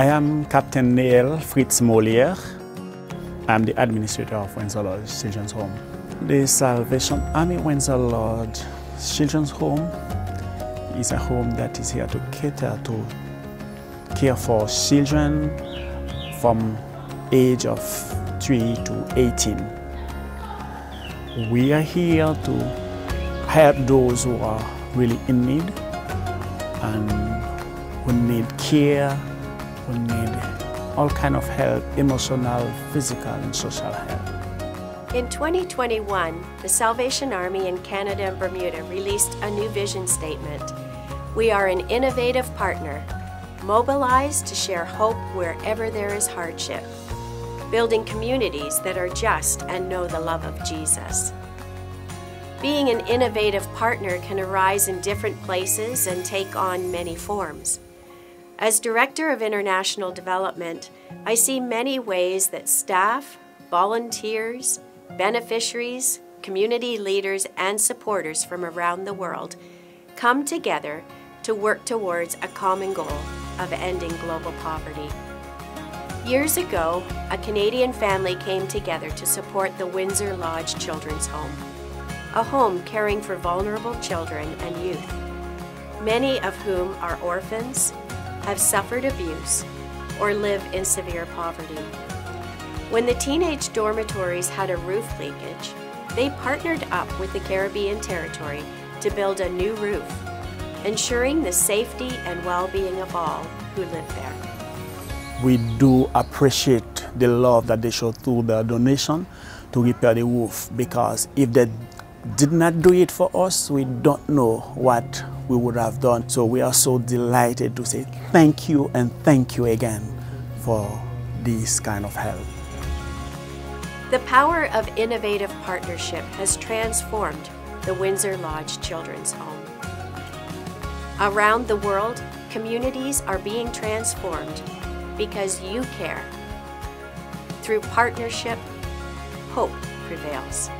I am Captain Neil Fritz-Moliere. I'm the administrator of Windsor Lodge Children's Home. The Salvation Army Windsor Lodge Children's Home is a home that is here to cater to care for children from age of 3 to 18. We are here to help those who are really in need and who need care, who need all kind of help, emotional, physical and social help. In 2021, the Salvation Army in Canada and Bermuda released a new vision statement. We are an innovative partner, mobilized to share hope wherever there is hardship, building communities that are just and know the love of Jesus. Being an innovative partner can arise in different places and take on many forms. As Director of International Development, I see many ways that staff, volunteers, beneficiaries, community leaders, and supporters from around the world come together to work towards a common goal of ending global poverty. Years ago, a Canadian family came together to support the Windsor Lodge Children's Home, a home caring for vulnerable children and youth, many of whom are orphans, have suffered abuse, or live in severe poverty. When the teenage dormitories had a roof leakage, they partnered up with the Caribbean Territory to build a new roof, ensuring the safety and well-being of all who live there. We do appreciate the love that they show through the donation to repair the roof, because if they did not do it for us, we don't know what we would have done. So we are so delighted to say thank you, and thank you again for this kind of help. The power of innovative partnership has transformed the Windsor Lodge Children's Home. Around the world, communities are being transformed because you care. Through partnership, hope prevails.